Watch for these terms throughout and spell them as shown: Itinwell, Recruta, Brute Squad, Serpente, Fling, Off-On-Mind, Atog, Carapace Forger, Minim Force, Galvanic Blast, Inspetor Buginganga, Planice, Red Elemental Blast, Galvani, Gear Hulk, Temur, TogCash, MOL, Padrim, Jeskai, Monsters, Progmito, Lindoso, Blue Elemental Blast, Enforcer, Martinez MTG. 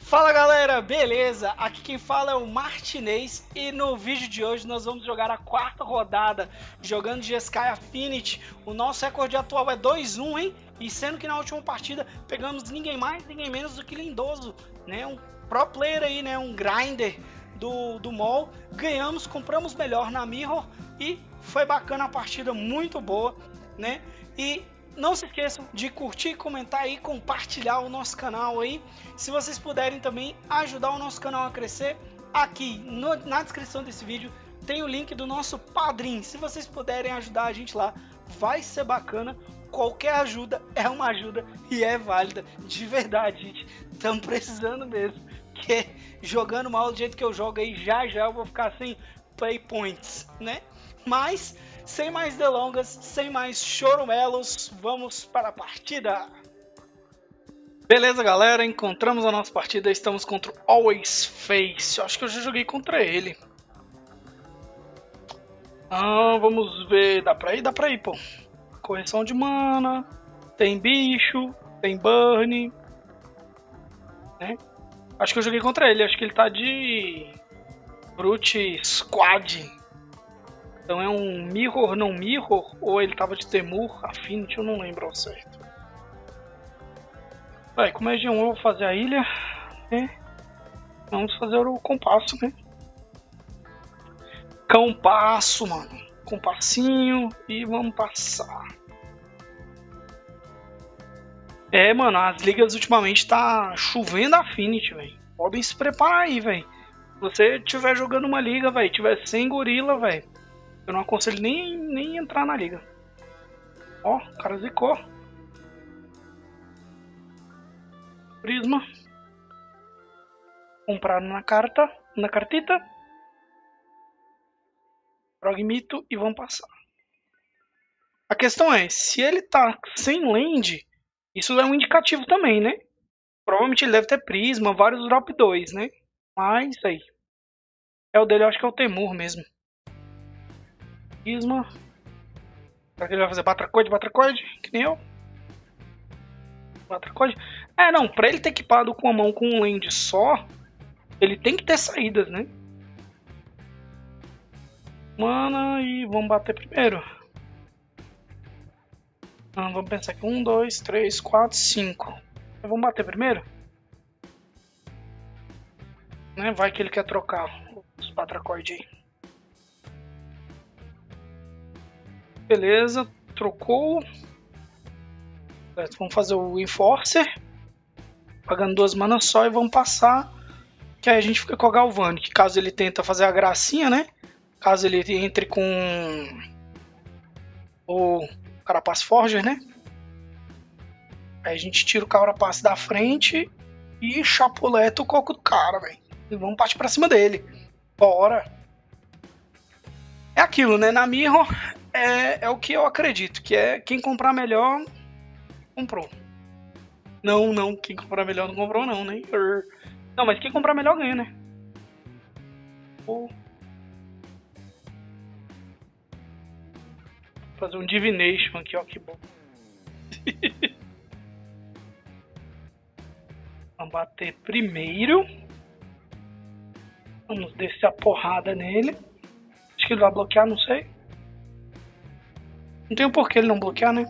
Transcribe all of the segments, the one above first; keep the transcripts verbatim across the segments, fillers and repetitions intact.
Fala galera, beleza? Aqui quem fala é o Martinez e no vídeo de hoje nós vamos jogar a quarta rodada jogando de Sky Affinity. O nosso recorde atual é dois um, hein? E sendo que na última partida pegamos ninguém mais, ninguém menos do que Lindoso, né? Um pro player aí, né? Um grinder do, do M O L. Ganhamos, compramos melhor na Mirror e foi bacana a partida, muito boa, né? E não se esqueçam de curtir, comentar e compartilhar o nosso canal aí. Se vocês puderem também ajudar o nosso canal a crescer, aqui no, na descrição desse vídeo tem o link do nosso Padrim. Se vocês puderem ajudar a gente lá, vai ser bacana. Qualquer ajuda é uma ajuda e é válida. De verdade, gente. Estamos precisando mesmo. Porque jogando mal do jeito que eu jogo aí, já já eu vou ficar sem play points, né? Mas... sem mais delongas, sem mais chorumelos, vamos para a partida! Beleza galera, encontramos a nossa partida, estamos contra o Always Face. Eu acho que eu já joguei contra ele. Ah, vamos ver, dá pra ir? Dá pra ir, pô. Correção de mana, tem bicho, tem burn, né? Acho que eu joguei contra ele, acho que ele tá de Brute Squad. Então é um Mirror, não Mirror, ou ele tava de Temur Affinity, eu não lembro ao certo. Vai, como é de um, eu vou fazer a ilha, né? Vamos fazer o compasso, né? Compasso, mano. Compassinho e vamos passar. É, mano, as ligas ultimamente tá chovendo Affinity, velho. Podem se preparar aí, velho. Se você tiver jogando uma liga, velho, tiver sem gorila, velho, eu não aconselho nem, nem entrar na liga. Ó, o cara zicou. Prisma. Compraram na carta, na cartita. Progmito e vão passar. A questão é, se ele tá sem land, isso é um indicativo também, né? Provavelmente ele deve ter Prisma, vários drop dois, né? Mas aí. É o dele, eu acho que é o Temur mesmo. Prisma. Será que ele vai fazer Batracord, Batracord? Que nem eu. Batracord. É, não. Pra ele ter equipado com a mão com um land só, ele tem que ter saídas, né? Mana e vamos bater primeiro. Ah, vamos pensar aqui. Um, dois, três, quatro, cinco. Vamos bater primeiro? Né? Vai que ele quer trocar os Batracord aí. Beleza, trocou. Certo, vamos fazer o Enforcer. Pagando duas manas só e vamos passar. Que aí a gente fica com a Galvani. Que caso ele tenta fazer a gracinha, né? Caso ele entre com o Carapace Forger, né? Aí a gente tira o Carapace da frente e chapuleta o coco do cara, velho. E vamos partir pra cima dele. Bora. É aquilo, né? Na Mirror... É, é o que eu acredito, que é quem comprar melhor, comprou. Não, não, quem comprar melhor não comprou não, né? Não, mas quem comprar melhor ganha, né? Vou fazer um divination aqui, ó, que bom. Vamos bater primeiro. Vamos descer a porrada nele. Acho que ele vai bloquear, não sei. Não tem por que ele não bloquear, né?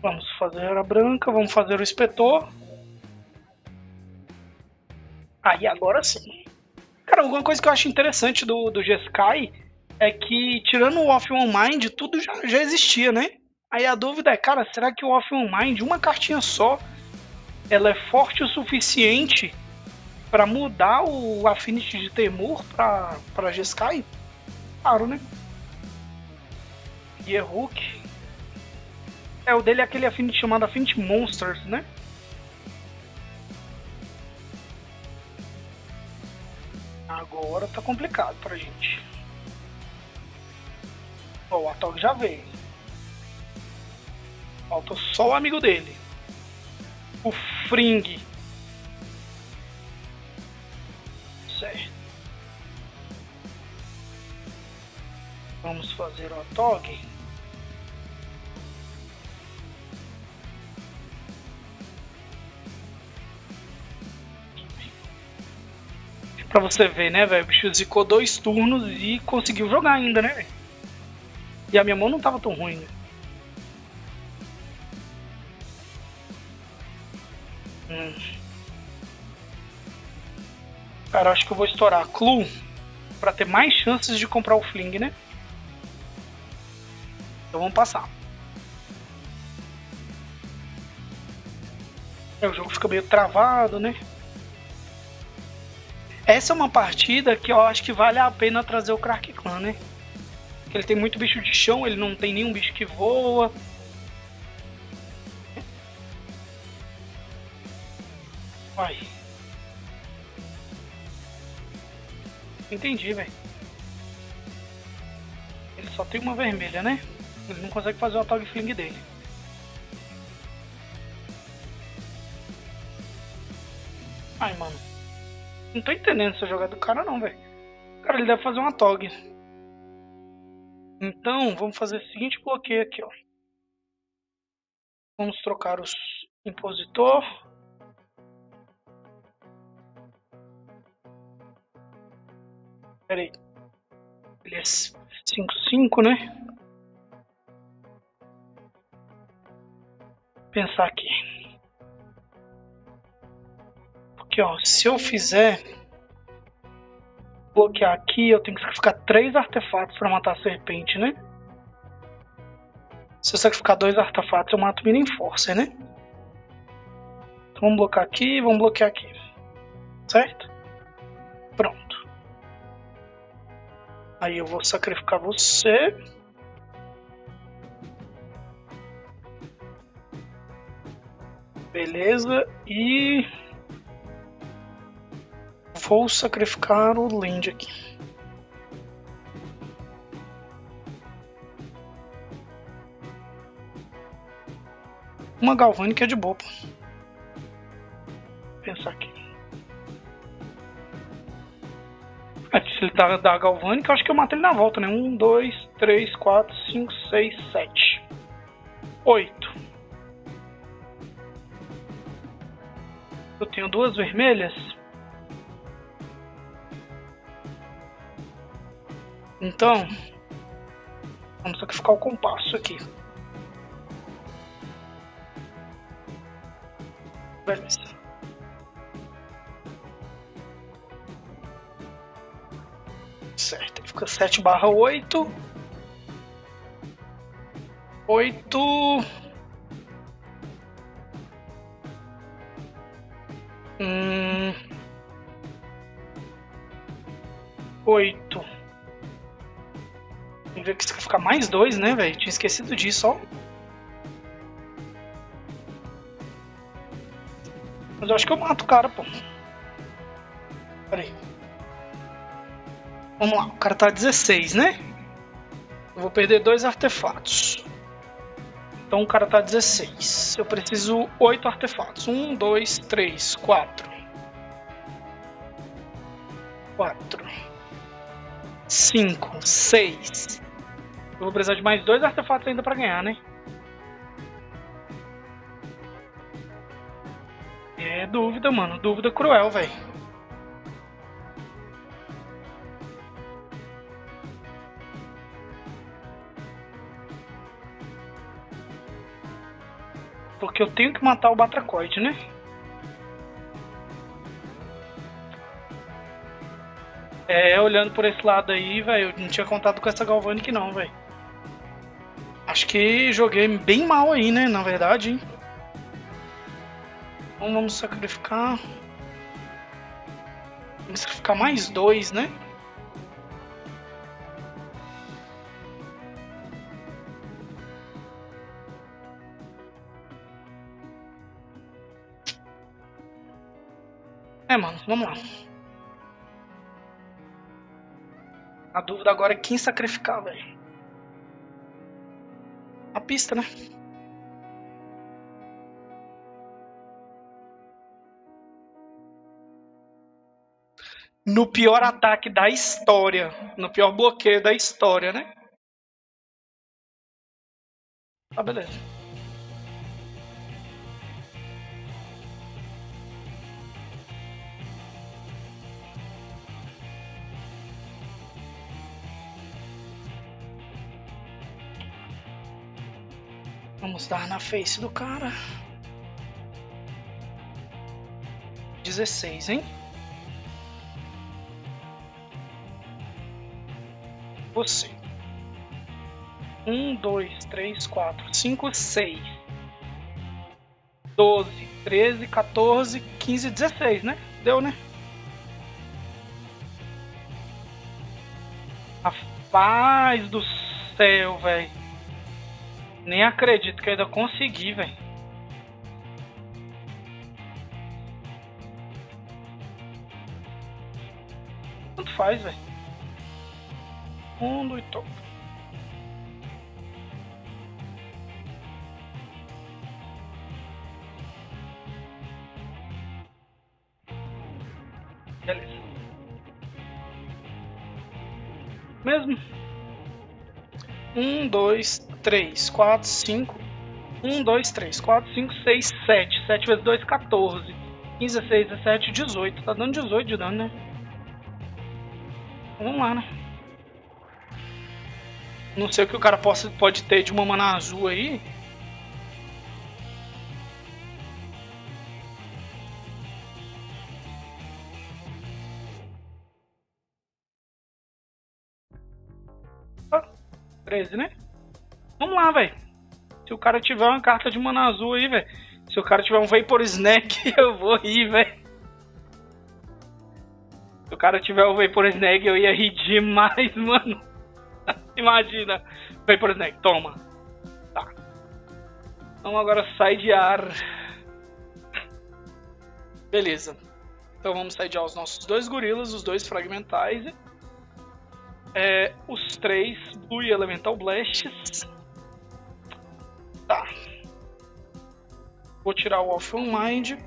Vamos fazer a branca, vamos fazer o inspetor. Aí ah, agora sim. Cara, alguma coisa que eu acho interessante do, do Jeskai é que, tirando o Off-On-Mind, tudo já, já existia, né? Aí a dúvida é, cara, será que o Off-On-Mind, uma cartinha só, ela é forte o suficiente pra mudar o Affinity de Temur pra, pra Jeskai? Claro, né? Gear Hulk. É, o dele é aquele Affinity chamado Affinity Monsters, né? Agora tá complicado pra gente. Ó, o Atog já veio. Falta só o amigo dele. O Fling. Certo. Vamos fazer o Atog. Pra você ver, né, velho? O bicho zicou dois turnos e conseguiu jogar ainda, né, velho? E a minha mão não tava tão ruim, né? Hum. Cara, acho que eu vou estourar a Clue pra ter mais chances de comprar o Fling, né? Então vamos passar. É, o jogo fica meio travado, né? Essa é uma partida que eu acho que vale a pena trazer o Kraken Klan, né? Ele tem muito bicho de chão, ele não tem nenhum bicho que voa. Vai. Entendi, velho. Ele só tem uma vermelha, né? Ele não consegue fazer o Atog Fling dele. Ai, mano. Não tô entendendo essa jogada do cara não, velho. Cara, ele deve fazer um Atog. Então, vamos fazer o seguinte bloqueio aqui, ó. Vamos trocar os Impositor. Pera aí. Ele é cinco cinco, né? Pensar aqui. Porque, ó, se eu fizer... bloquear aqui, eu tenho que sacrificar três artefatos para matar a serpente, né? Se eu sacrificar dois artefatos, eu mato o Minim Force, né? Então vamos bloquear aqui, vamos bloquear aqui. Certo? Pronto. Aí eu vou sacrificar você. Beleza, e... vou sacrificar o Lind aqui. Uma Galvânica é de boa. Vou pensar aqui. Se ele dá, dá a Galvânica, acho que eu mato ele na volta, né? um, dois, três, quatro, cinco, seis, sete, oito. Eu tenho duas vermelhas. Então, vamos sacrificar o compasso aqui. Beleza. Certo, fica sete barra oito. oito. Hum. oito. Tem que ver que ficar mais dois, né, velho? Tinha esquecido disso, ó. Mas eu acho que eu mato o cara, pô. Pera aí. Vamos lá, o cara tá dezesseis, né? Eu vou perder dois artefatos. Então o cara tá dezesseis. Eu preciso oito artefatos. um, dois, três, quatro. quatro. cinco, seis. Eu vou precisar de mais dois artefatos ainda pra ganhar, né? É dúvida, mano. Dúvida cruel, velho. Porque eu tenho que matar o Batracoide, né? É, olhando por esse lado aí, velho, eu não tinha contado com essa Galvanic não, velho. Acho que joguei bem mal aí, né, na verdade, hein. Então vamos sacrificar... Vamos sacrificar mais dois, né? É, mano, vamos lá. A dúvida agora é quem sacrificar, velho. A pista, né? No pior ataque da história. No pior bloqueio da história, né? Tá, beleza. Vamos dar na face do cara. dezesseis, hein? Você. um, dois, três, quatro, cinco, seis, doze, treze, quatorze, quinze, dezesseis, né? Deu, né? Rapaz do céu, velho. Nem acredito que eu ainda consegui, velho. Tanto faz, velho. Fundo e topo. Beleza. Mesmo. um, dois, três, quatro, cinco. um, dois, três, quatro, cinco, seis, sete. sete vezes dois, quatorze. quinze, dezesseis, dezessete, dezoito. Tá dando dezoito de dano, né? Vamos lá, né? Não sei o que o cara possa, pode ter de uma mana azul aí. treze, né? Vamos lá, velho. Se o cara tiver uma carta de mana azul aí, velho. Se o cara tiver um Vapor Snack, eu vou rir, velho. Se o cara tiver o Vapor Snack, eu ia rir demais, mano. Imagina. Vapor Snack, toma. Tá. Então agora sai de ar. Beleza. Então vamos sair de ar os nossos dois gorilas, os dois fragmentais. É, os três Blue Elemental Blasts. Tá. Vou tirar o Off-On-Mind.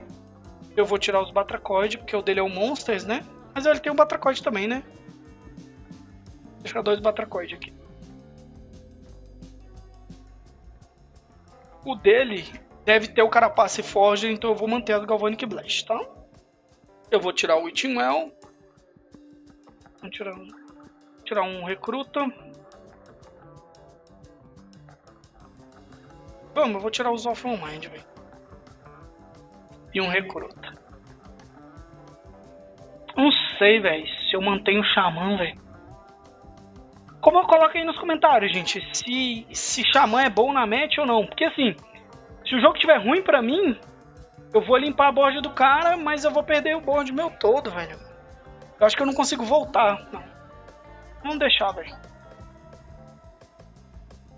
Eu vou tirar os Batracoides, porque o dele é o Monsters, né? Mas ele tem um Batracord também, né? Vou deixar dois Batracoides aqui. O dele deve ter o Carapace Forger, então eu vou manter as Galvanic Blast, tá? Eu vou tirar o Itinwell. Vou tirar um... tirar um recruta. Vamos, eu vou tirar os Off-On-Mind, velho. E um recruta. Não sei, velho, se eu mantenho o Xamã, velho. Como eu coloco aí nos comentários, gente, se, se Xamã é bom na match ou não. Porque assim, se o jogo estiver ruim pra mim, eu vou limpar a board do cara, mas eu vou perder o board meu todo, velho. Eu acho que eu não consigo voltar, não. Vamos deixar, velho.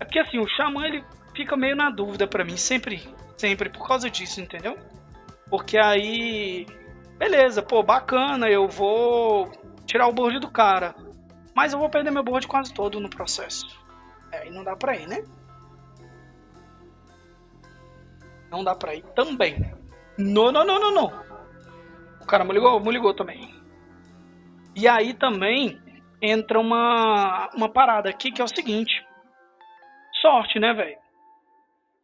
É porque assim, o Xamã ele fica meio na dúvida pra mim, sempre, sempre, por causa disso, entendeu? Porque aí, beleza, pô, bacana, eu vou tirar o board do cara, mas eu vou perder meu board quase todo no processo. É, e não dá pra ir, né? Não dá pra ir também. Não, não, não, não, não. O cara me ligou, me ligou também. E aí também... entra uma, uma parada aqui que é o seguinte. Sorte, né, velho?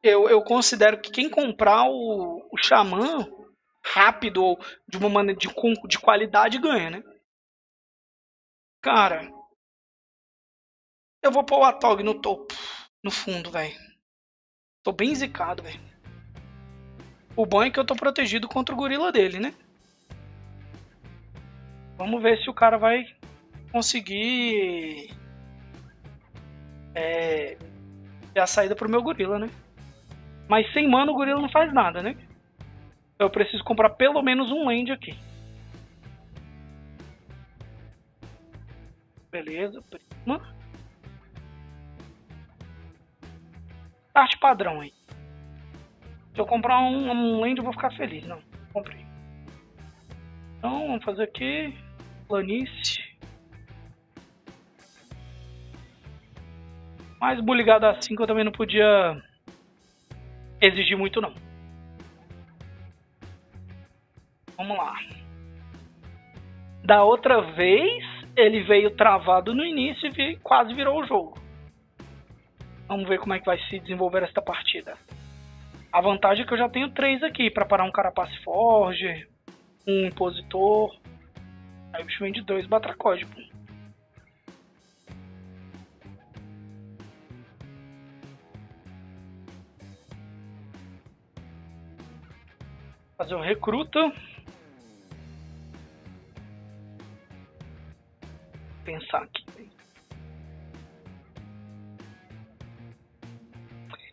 Eu, eu considero que quem comprar o, o Xamã rápido ou de uma maneira de, de qualidade ganha, né? Cara, eu vou pôr o Atog no topo, no fundo, velho. Tô bem zicado, velho. O bom é que eu tô protegido contra o gorila dele, né? Vamos ver se o cara vai... conseguir é, ter a saída pro meu gorila, né? Mas sem mana o gorila não faz nada, né? Eu preciso comprar pelo menos um land aqui. Beleza, Prisma. Start padrão aí. Se eu comprar um, um land eu vou ficar feliz. Não, comprei. Então vamos fazer aqui Planice. Mas buligado assim que eu também não podia exigir muito, não. Vamos lá. Da outra vez, ele veio travado no início e quase virou o jogo. Vamos ver como é que vai se desenvolver esta partida. A vantagem é que eu já tenho três aqui para parar um Carapace Forger, um Impositor. Aí o bicho vem de dois Batracord. fazer um recruta. Pensar aqui.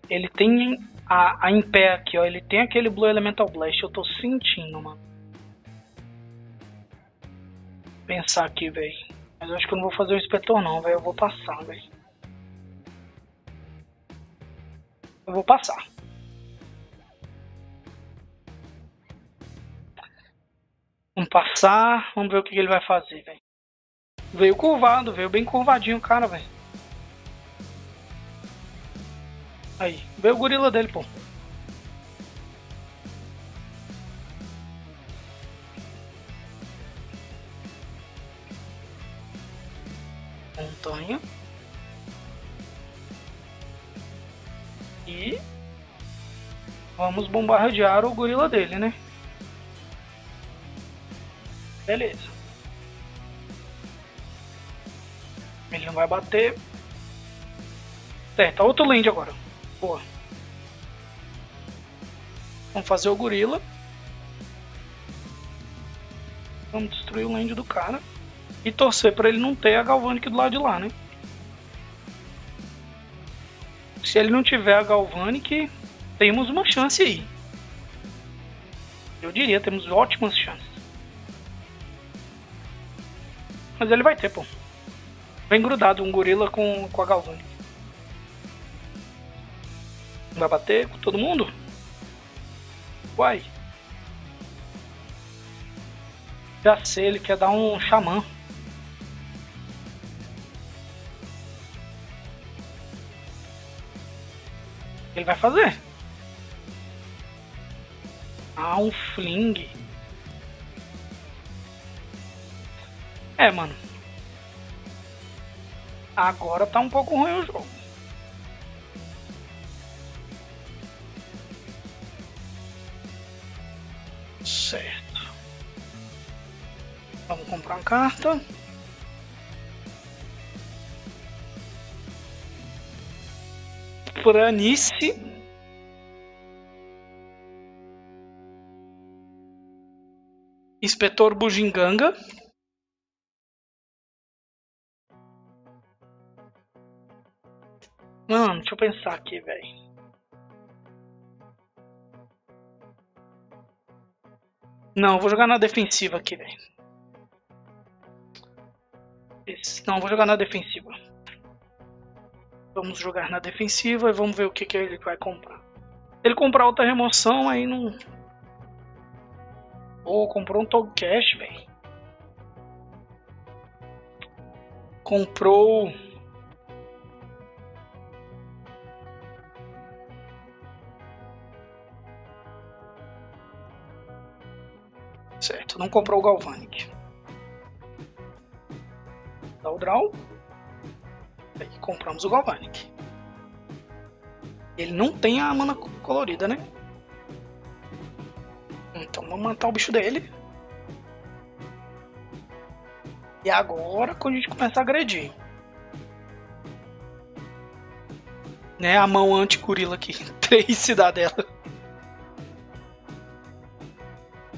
Ele tem a, a em pé aqui, ó. Ele tem aquele Blue Elemental Blast. Eu tô sentindo, mano. Pensar aqui, velho. Mas eu acho que eu não vou fazer o inspetor, não, velho. Eu vou passar, velho. Eu vou passar. Vamos passar. Vamos ver o que ele vai fazer, velho. Veio curvado, veio bem curvadinho o cara, velho. Aí, veio o gorila dele, pô. Montanha. E vamos bombardear o gorila dele, né? Beleza. Ele não vai bater. Certo, outro land agora. Boa. Vamos fazer o gorila. Vamos destruir o land do cara. E torcer pra ele não ter a Galvanic do lado de lá, né? Se ele não tiver a Galvanic, temos uma chance aí. Eu diria, temos ótimas chances. Mas ele vai ter, pô. Vem grudado um gorila com, com a Galvanic. Vai bater com todo mundo? Uai. Já sei, ele quer dar um xamã. Ele vai fazer? Ah, um fling. É, mano. Agora tá um pouco ruim o jogo. Certo. Vamos comprar uma carta. Planice. Inspetor Buginganga. Mano, deixa eu pensar aqui, velho. Não, vou jogar na defensiva aqui, velho. Não, vou jogar na defensiva. Vamos jogar na defensiva e vamos ver o que, que ele vai comprar. Se ele comprar outra remoção, aí não... Pô, oh, comprou um TogCash, velho. Comprou... Certo, não comprou o Galvanic. Dá o draw. Aí, compramos o Galvanic. Ele não tem a mana colorida, né? Então vamos matar o bicho dele. E agora quando a gente começa a agredir. Né, a mão anti-gorila aqui. Três cidadela.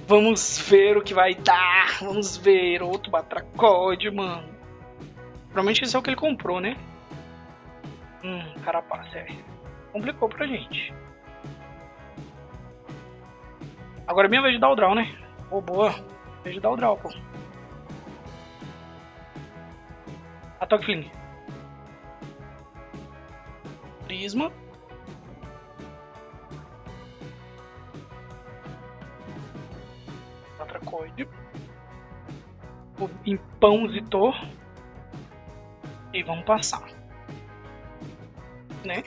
Vamos ver o que vai dar. Vamos ver. Outro Batracord, mano. Provavelmente isso é o que ele comprou, né? Hum, Carapace, é. Complicou pra gente. Agora é minha vez de dar o draw, né? Ô, oh, boa. Vez de dar o draw, pô. Atog Fling. Prisma. Batracoide, o Impositor e vamos passar, né?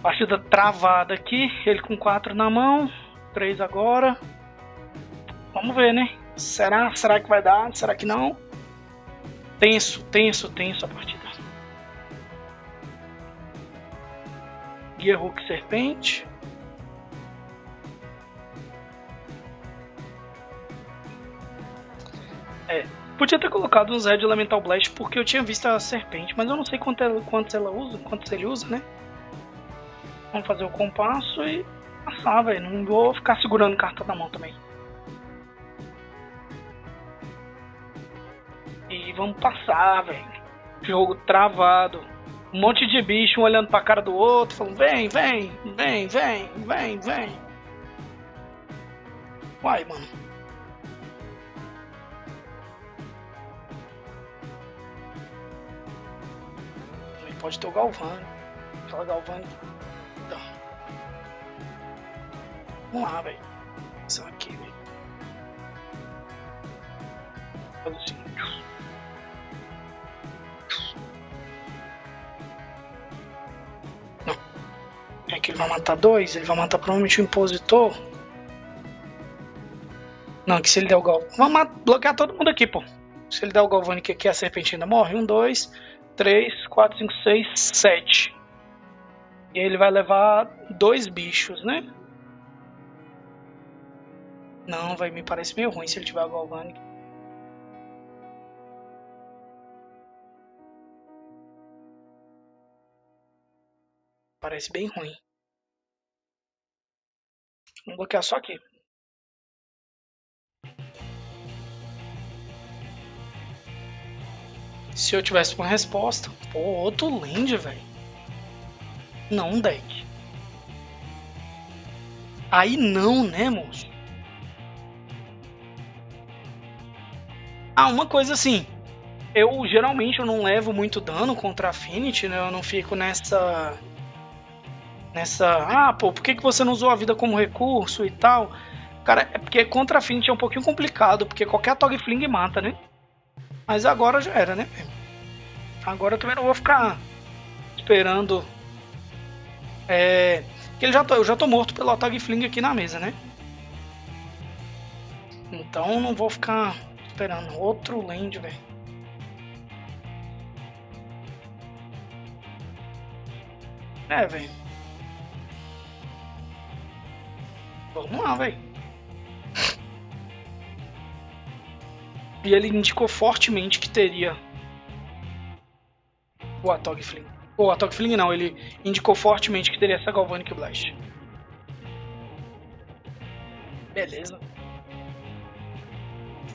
Partida travada aqui, ele com quatro na mão, três agora. Vamos ver, né? Será? Será que vai dar? Será que não? Tenso, tenso, tenso a partida. Gear Hulk Serpente. É, podia ter colocado uns Red Elemental Blast porque eu tinha visto a serpente, mas eu não sei quantos ela, quantos ela usa, quantos ele usa, né? Vamos fazer o compasso e passar, velho. Não vou ficar segurando carta na mão também. E vamos passar, velho. Jogo travado. Um monte de bicho, um olhando pra cara do outro, falando, vem, vem, vem, vem, vem, vem. Uai, mano. Também pode ter o Galvani. Fala, Galvani. Então. Vamos lá, velho. Isso aqui, velho. Pelos índios. Não. É que ele vai matar dois? Ele vai matar provavelmente o Impositor. Não, que se ele der o Galvanic... Vamos bloquear todo mundo aqui, pô. Se ele der o Galvanic aqui, a Serpente ainda morre. um, dois, três, quatro, cinco, seis, sete. E aí ele vai levar dois bichos, né? Não, vai me parece meio ruim se ele tiver o Galvanic. Parece bem ruim. Vamos bloquear só aqui. Se eu tivesse uma resposta... Pô, outro Lind, velho. Não, um deck. Aí não, né, moço? Ah, uma coisa assim. Eu, geralmente, eu não levo muito dano contra a Affinity, né? Eu não fico nessa... Nessa... Ah, pô, por que que você não usou a vida como recurso e tal? Cara, é porque contra a Affinity é um pouquinho complicado. Porque qualquer Tog Fling mata, né? Mas agora já era, né? Agora eu também não vou ficar esperando. É. Porque já tô, eu já tô morto pelo Atog Fling aqui na mesa, né? Então não vou ficar esperando outro land, velho. É, velho. Vamos lá, velho. E ele indicou fortemente que teria o Atog Fling. Ou Atog Fling não, ele indicou fortemente que teria essa Galvanic Blast. Beleza.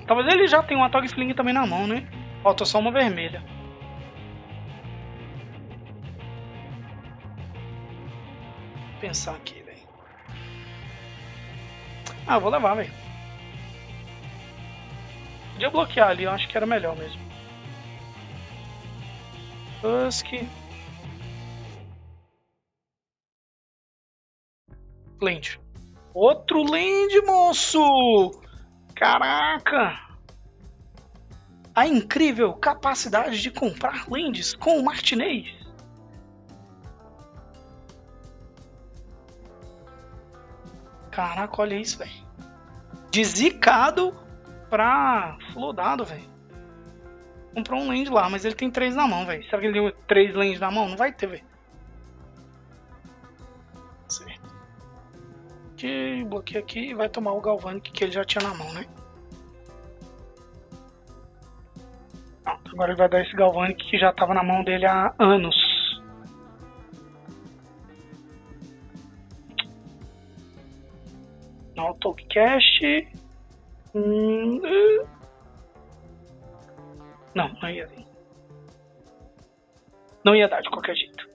Talvez ele já tenha um Atog Fling também na mão, né? Falta só uma vermelha. Vou pensar aqui, velho. Ah, vou levar, velho. Podia bloquear ali, eu acho que era melhor mesmo. Husky. Land. Outro land, moço! Caraca! A incrível capacidade de comprar lands com o Martinez. Caraca, olha isso, velho. Desicado pra flodado, velho. Comprou um land lá, mas ele tem três na mão, velho. Será que ele deu três lands na mão? Não vai ter, velho. Certo. Que bloqueio aqui e vai tomar o Galvanic que ele já tinha na mão, né? Pronto, agora ele vai dar esse Galvanic que já tava na mão dele há anos. Não, TogCash. Não, não ia vir. Não ia dar de qualquer jeito.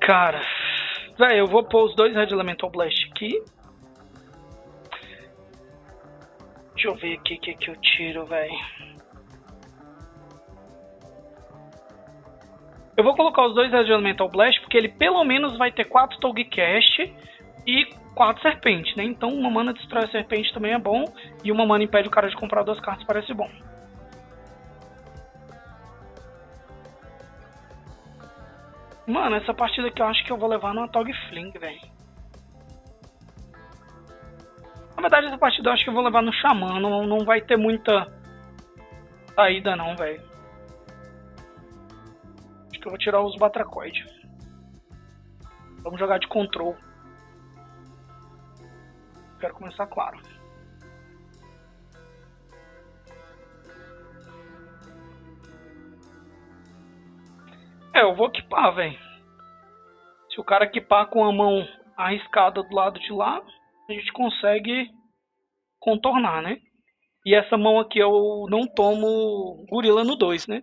Cara, velho, eu vou pôr os dois Red Elemental Blast aqui. Deixa eu ver aqui o que, que eu tiro, velho. Eu vou colocar os dois Red Elemental Blast porque ele pelo menos vai ter quatro TogCast e quatro serpentes, né? Então uma mana destrói a serpente também é bom. E uma mana impede o cara de comprar duas cartas, parece bom. Mano, essa partida aqui eu acho que eu vou levar no Atog Fling, velho. Na verdade, essa partida eu acho que eu vou levar no Xamã. Não, não vai ter muita saída não, velho. Acho que eu vou tirar os Batracoides. Vamos jogar de control. Quero começar claro. É, eu vou equipar, velho. Se Se o cara equipar com a mão arriscada do lado de lá, a gente consegue contornar, né? E essa mão aqui eu não tomo gorila no dois, né?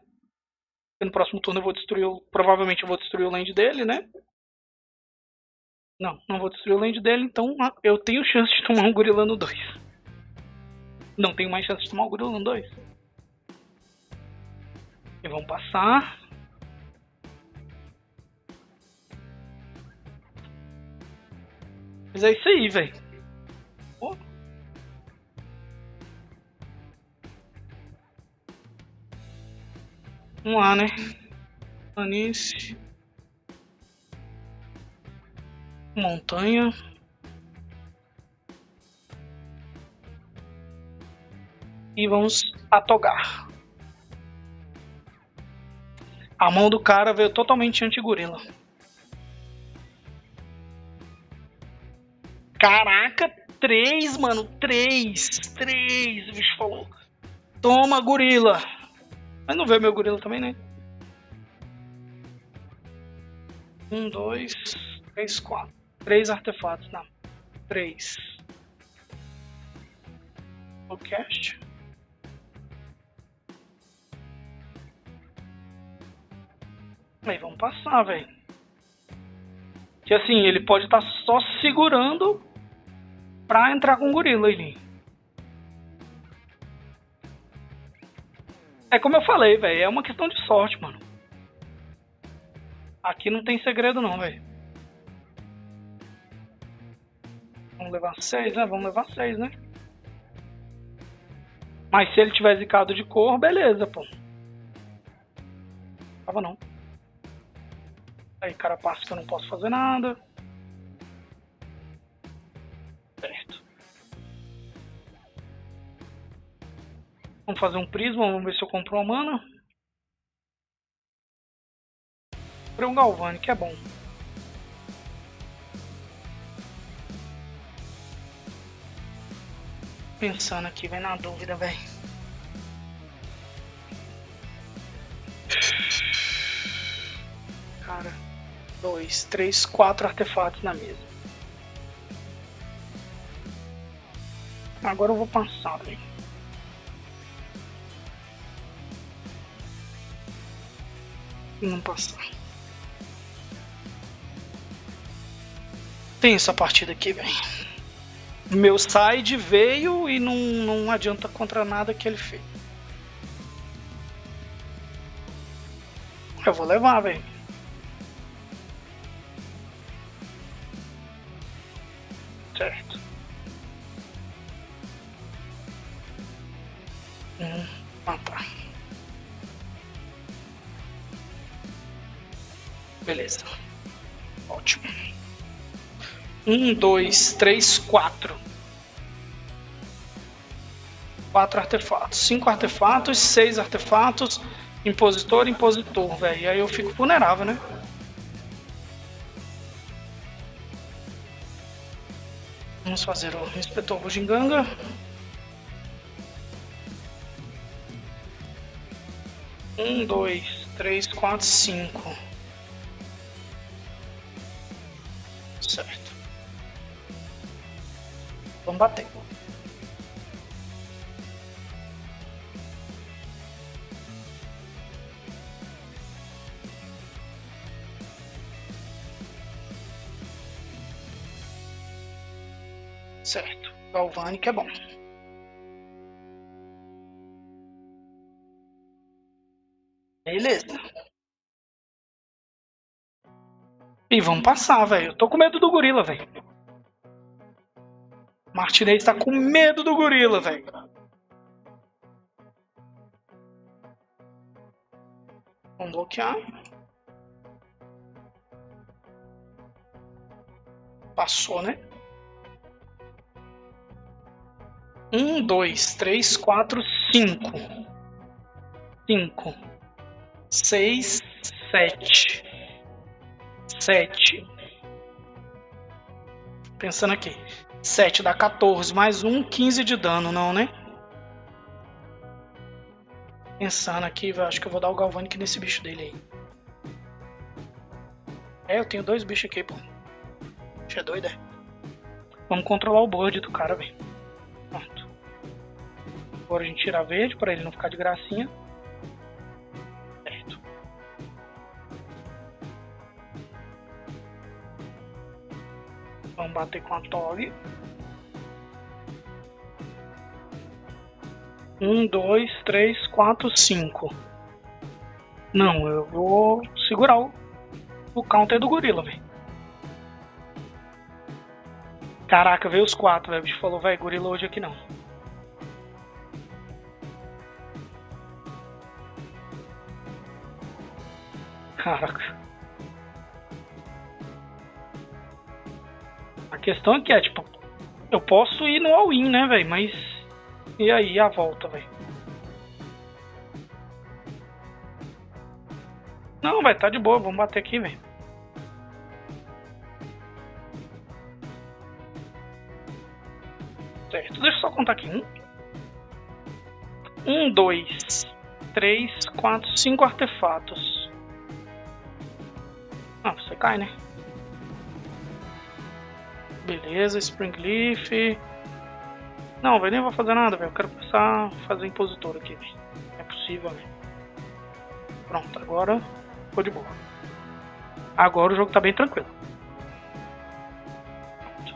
No próximo turno eu vou destruir, o... provavelmente eu vou destruir o land dele, né? Não, não vou destruir o land dele, então eu tenho chance de tomar um gorila no dois. Não tenho mais chance de tomar um gorila no dois. E vamos passar. Mas é isso aí, velho. Oh. Vamos lá, né? Planice. Montanha. E vamos atogar. A mão do cara veio totalmente anti-gorila. Caraca, três, mano. Três. Três. O bicho falou. Toma, gorila. Mas não veio meu gorila também, né? Um, dois, três, quatro. Três artefatos, não. Três. TogCash. Aí, vamos passar, velho. Que assim, ele pode estar tá só segurando pra entrar com o gorila ali. É como eu falei, velho. É uma questão de sorte, mano. Aqui não tem segredo não, velho. Vamos levar seis, né? Vamos levar seis, né? Mas se ele tiver zicado de cor, beleza, pô. Tava não. Aí, cara, passa que eu não posso fazer nada. Certo. Vamos fazer um prisma, vamos ver se eu compro uma mana. Comprei um Galvani, que é bom. Pensando aqui, vem na dúvida, velho. Cara. Dois, três, quatro artefatos na mesa. Agora eu vou passar, velho. Não passar. Tem essa partida aqui, velho. Meu side veio e não, não adianta contra nada que ele fez. Eu vou levar, velho. Certo. Hum, matar. Beleza. Ótimo. Um, dois, três, quatro. Quatro artefatos. Cinco artefatos, seis artefatos. Impositor, impositor, velho. Aí eu fico vulnerável, né? Vamos fazer o Inspetor Buginganga. Um, dois, três, quatro, cinco. Certo. Vamos bater. Certo, Galvanic é bom. Beleza. E vamos passar, velho. Eu tô com medo do gorila, velho. Martinez tá com medo do gorila, velho. Vamos bloquear. Passou, né? Um, dois, três, quatro, cinco. Cinco. Seis, sete. Sete. Pensando aqui. Sete dá quatorze, mais um, quinze de dano, não, né? Pensando aqui, acho que eu vou dar o Galvanic nesse bicho dele aí. É, eu tenho dois bichos aqui, pô. Bicho é doido, é? Vamos controlar o board do cara, velho. Pronto. Agora a gente tira verde pra ele não ficar de gracinha. Certo. Vamos bater com a Tog. Um, dois, três, quatro, cinco. Não, eu vou segurar o, o counter do gorila, velho. Caraca, veio os quatro, velho. O bicho falou, velho, gorila hoje aqui não. Caraca. A questão é que é, tipo, eu posso ir no all-in, né, velho? Mas e aí a volta, velho? Não, vai, tá de boa, vamos bater aqui, velho. Certo, deixa eu só contar aqui. Um, dois, três, quatro, cinco artefatos. Ah, você cai, né? Beleza, Springleaf. Não, velho, nem vou fazer nada, velho. Eu quero começar a fazer impositor aqui, velho. É possível, velho. Pronto, agora ficou de boa. Agora o jogo tá bem tranquilo. Pronto.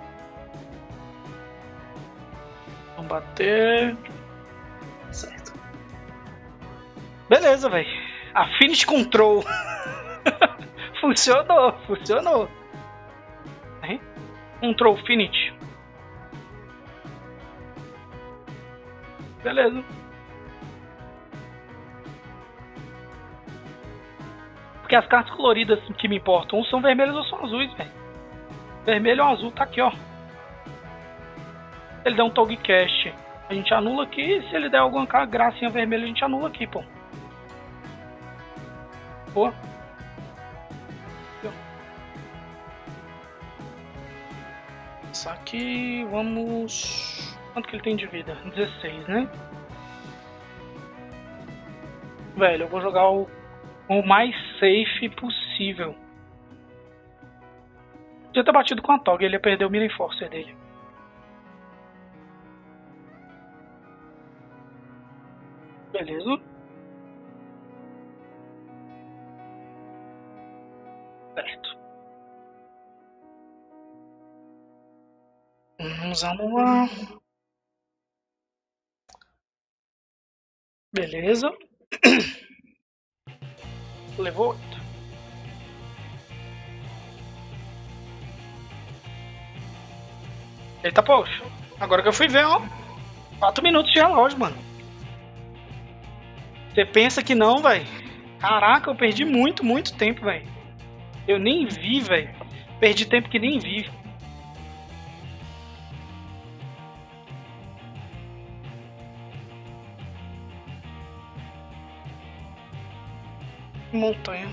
Vamos bater. Certo. Beleza, velho. Affinity Control. Funcionou, funcionou. Hein? Control Affinity. Beleza. Porque as cartas coloridas que me importam ou são vermelhas ou são azuis, velho. Vermelho ou azul, tá aqui, ó. Se ele der um TogCash, a gente anula aqui. Se ele der alguma gracinha vermelha, a gente anula aqui, pô. Boa. Isso aqui, vamos... Quanto que ele tem de vida? dezesseis, né? Velho, eu vou jogar o, o mais safe possível. Podia ter batido com a Tog, ele ia perder o Minim Force dele. Beleza. Certo. Vamos lá. Beleza. Levou oito. Eita, poxa. Agora que eu fui ver, ó. quatro minutos de relógio, mano. Você pensa que não, velho. Caraca, eu perdi muito, muito tempo, velho. Eu nem vi, velho. Perdi tempo que nem vi. Montanha.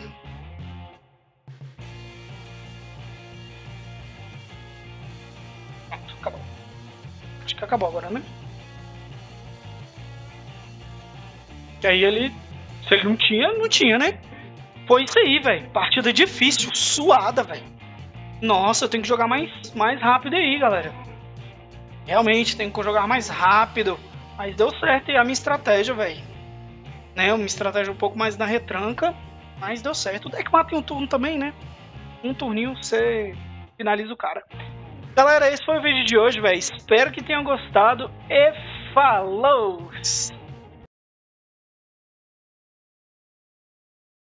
Pronto, acabou. Acho que acabou agora, né? E aí ele... Se ele não tinha, não tinha, né? Foi isso aí, velho. Partida difícil, suada, velho. Nossa, eu tenho que jogar mais, mais rápido aí, galera. Realmente, tenho que jogar mais rápido. Mas deu certo, e a minha estratégia, velho. Né? Uma estratégia um pouco mais na retranca. Mas deu certo. O deck mata em um turno também, né? Um turninho você finaliza o cara. Galera, esse foi o vídeo de hoje, velho. Espero que tenham gostado. E falou!